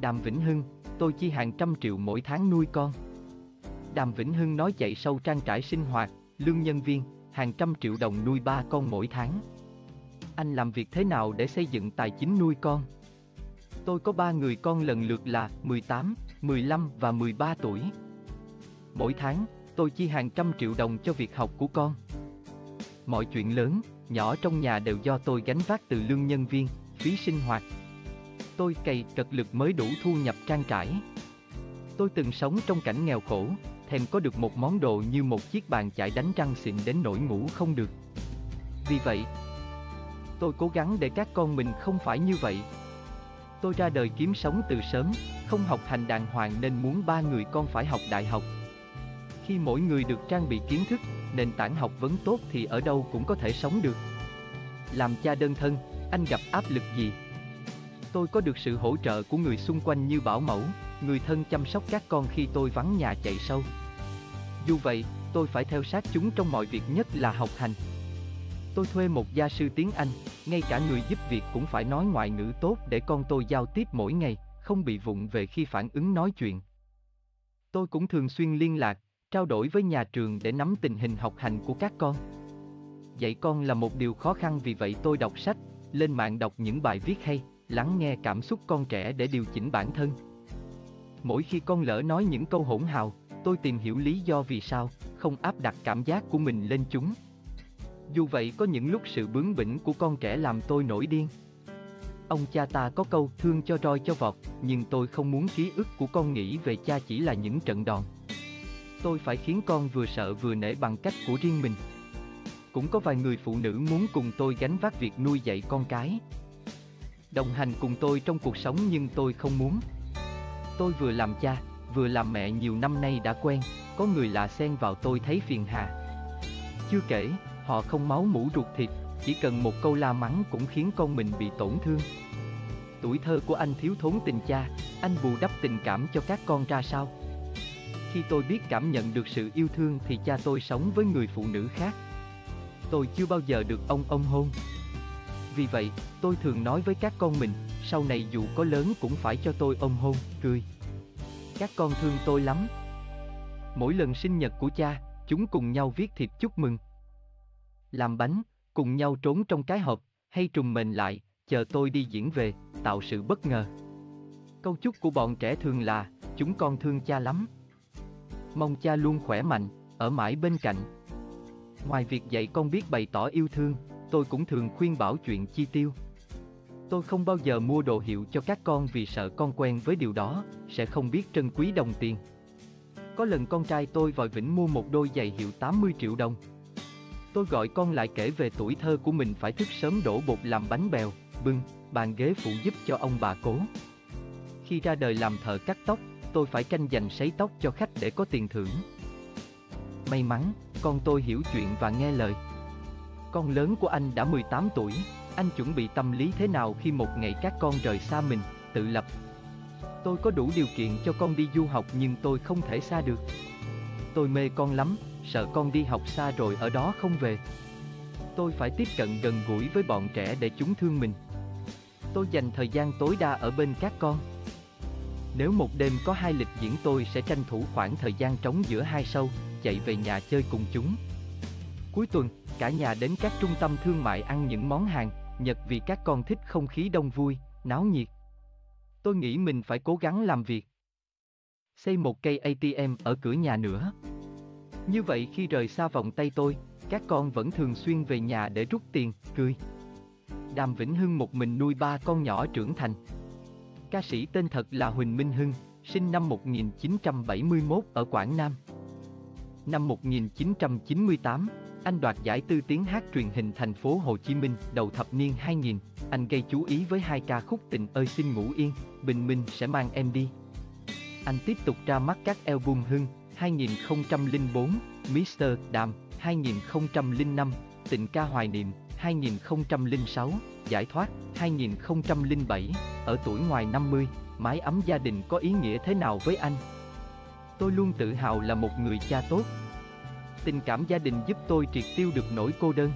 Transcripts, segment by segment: Đàm Vĩnh Hưng, tôi chi hàng trăm triệu mỗi tháng nuôi con. Đàm Vĩnh Hưng nói chạy sâu trang trải sinh hoạt, lương nhân viên, hàng trăm triệu đồng nuôi 3 con mỗi tháng. Anh làm việc thế nào để xây dựng tài chính nuôi con? Tôi có 3 người con lần lượt là 18, 15 và 13 tuổi. Mỗi tháng, tôi chi hàng trăm triệu đồng cho việc học của con. Mọi chuyện lớn, nhỏ trong nhà đều do tôi gánh vác từ lương nhân viên, phí sinh hoạt. Tôi cày cật lực mới đủ thu nhập trang trải. Tôi từng sống trong cảnh nghèo khổ, thèm có được một món đồ như một chiếc bàn chải đánh răng xịn đến nỗi ngủ không được. Vì vậy, tôi cố gắng để các con mình không phải như vậy. Tôi ra đời kiếm sống từ sớm, không học hành đàng hoàng nên muốn 3 người con phải học đại học. Khi mỗi người được trang bị kiến thức, nền tảng học vấn tốt thì ở đâu cũng có thể sống được. Làm cha đơn thân, anh gặp áp lực gì? Tôi có được sự hỗ trợ của người xung quanh như bảo mẫu, người thân chăm sóc các con khi tôi vắng nhà chạy sâu. Dù vậy, tôi phải theo sát chúng trong mọi việc, nhất là học hành. Tôi thuê một gia sư tiếng Anh, ngay cả người giúp việc cũng phải nói ngoại ngữ tốt để con tôi giao tiếp mỗi ngày, không bị vụng về khi phản ứng nói chuyện. Tôi cũng thường xuyên liên lạc, trao đổi với nhà trường để nắm tình hình học hành của các con. Dạy con là một điều khó khăn, vì vậy tôi đọc sách, lên mạng đọc những bài viết hay, lắng nghe cảm xúc con trẻ để điều chỉnh bản thân. Mỗi khi con lỡ nói những câu hỗn hào, tôi tìm hiểu lý do vì sao, không áp đặt cảm giác của mình lên chúng. Dù vậy, có những lúc sự bướng bỉnh của con trẻ làm tôi nổi điên. Ông cha ta có câu thương cho roi cho vọt, nhưng tôi không muốn ký ức của con nghĩ về cha chỉ là những trận đòn. Tôi phải khiến con vừa sợ vừa nể bằng cách của riêng mình. Cũng có vài người phụ nữ muốn cùng tôi gánh vác việc nuôi dạy con cái, đồng hành cùng tôi trong cuộc sống, nhưng tôi không muốn. Tôi vừa làm cha, vừa làm mẹ nhiều năm nay đã quen, có người lạ xen vào tôi thấy phiền hà. Chưa kể, họ không máu mủ ruột thịt, chỉ cần một câu la mắng cũng khiến con mình bị tổn thương. Tuổi thơ của anh thiếu thốn tình cha, anh bù đắp tình cảm cho các con ra sao? Khi tôi biết cảm nhận được sự yêu thương thì cha tôi sống với người phụ nữ khác. Tôi chưa bao giờ được ông hôn. Vì vậy, tôi thường nói với các con mình, sau này dù có lớn cũng phải cho tôi ôm hôn, cười. Các con thương tôi lắm. Mỗi lần sinh nhật của cha, chúng cùng nhau viết thiệp chúc mừng, làm bánh, cùng nhau trốn trong cái hộp, hay trùm mền lại, chờ tôi đi diễn về, tạo sự bất ngờ. Câu chúc của bọn trẻ thường là, chúng con thương cha lắm. Mong cha luôn khỏe mạnh, ở mãi bên cạnh. Ngoài việc dạy con biết bày tỏ yêu thương, tôi cũng thường khuyên bảo chuyện chi tiêu. Tôi không bao giờ mua đồ hiệu cho các con vì sợ con quen với điều đó, sẽ không biết trân quý đồng tiền. Có lần con trai tôi vòi vĩnh mua một đôi giày hiệu 80 triệu đồng. Tôi gọi con lại kể về tuổi thơ của mình, phải thức sớm đổ bột làm bánh bèo, bưng, bàn ghế phụ giúp cho ông bà cố. Khi ra đời làm thợ cắt tóc, tôi phải tranh giành sấy tóc cho khách để có tiền thưởng. May mắn, con tôi hiểu chuyện và nghe lời. Con lớn của anh đã 18 tuổi, anh chuẩn bị tâm lý thế nào khi một ngày các con rời xa mình, tự lập? Tôi có đủ điều kiện cho con đi du học nhưng tôi không thể xa được. Tôi mê con lắm, sợ con đi học xa rồi ở đó không về. Tôi phải tiếp cận gần gũi với bọn trẻ để chúng thương mình. Tôi dành thời gian tối đa ở bên các con. Nếu một đêm có 2 lịch diễn, tôi sẽ tranh thủ khoảng thời gian trống giữa 2 show, chạy về nhà chơi cùng chúng. Cuối tuần, cả nhà đến các trung tâm thương mại ăn những món hàng Nhật vì các con thích không khí đông vui, náo nhiệt. Tôi nghĩ mình phải cố gắng làm việc, xây một cây ATM ở cửa nhà nữa. Như vậy khi rời xa vòng tay tôi, các con vẫn thường xuyên về nhà để rút tiền, cười. Đàm Vĩnh Hưng một mình nuôi 3 con nhỏ trưởng thành. Ca sĩ tên thật là Huỳnh Minh Hưng, sinh năm 1971 ở Quảng Nam. Năm 1998, anh đoạt giải tư tiếng hát truyền hình thành phố Hồ Chí Minh. Đầu thập niên 2000, anh gây chú ý với 2 ca khúc Tình ơi xin ngủ yên, Bình minh sẽ mang em đi. Anh tiếp tục ra mắt các album Hưng 2004, Mr. Đàm 2005, Tình ca hoài niệm 2006, Giải thoát 2007, Ở tuổi ngoài 50, Mái ấm gia đình có ý nghĩa thế nào với anh? Tôi luôn tự hào là một người cha tốt. Tình cảm gia đình giúp tôi triệt tiêu được nỗi cô đơn.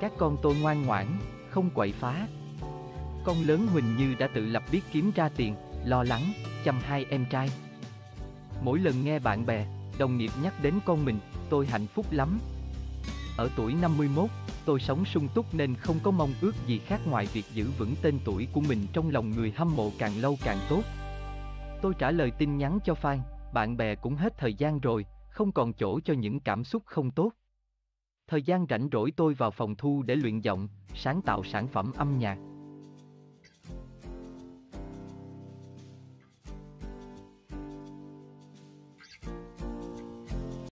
Các con tôi ngoan ngoãn, không quậy phá. Con lớn Huỳnh Như đã tự lập, biết kiếm ra tiền, lo lắng, chăm hai em trai. Mỗi lần nghe bạn bè, đồng nghiệp nhắc đến con mình, tôi hạnh phúc lắm. Ở tuổi 51, tôi sống sung túc nên không có mong ước gì khác ngoài việc giữ vững tên tuổi của mình trong lòng người hâm mộ càng lâu càng tốt. Tôi trả lời tin nhắn cho fan, bạn bè cũng hết thời gian rồi, không còn chỗ cho những cảm xúc không tốt. Thời gian rảnh rỗi tôi vào phòng thu để luyện giọng, sáng tạo sản phẩm âm nhạc.